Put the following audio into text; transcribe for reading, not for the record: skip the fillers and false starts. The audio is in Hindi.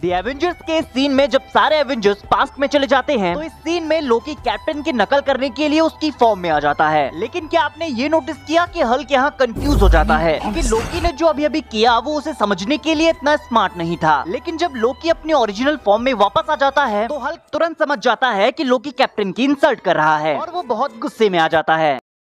दी एवेंजर्स के सीन में जब सारे एवेंजर्स पास्ट में चले जाते हैं तो इस सीन में लोकी कैप्टन की नकल करने के लिए उसकी फॉर्म में आ जाता है। लेकिन क्या आपने ये नोटिस किया कि हल्क यहाँ कंफ्यूज हो जाता है क्योंकि लोकी ने जो अभी किया वो उसे समझने के लिए इतना स्मार्ट नहीं था। लेकिन जब लोकी अपने ओरिजिनल फॉर्म में वापस आ जाता है तो हल्क तुरंत समझ जाता है कि लोकी कैप्टन की इंसल्ट कर रहा है और वो बहुत गुस्से में आ जाता है।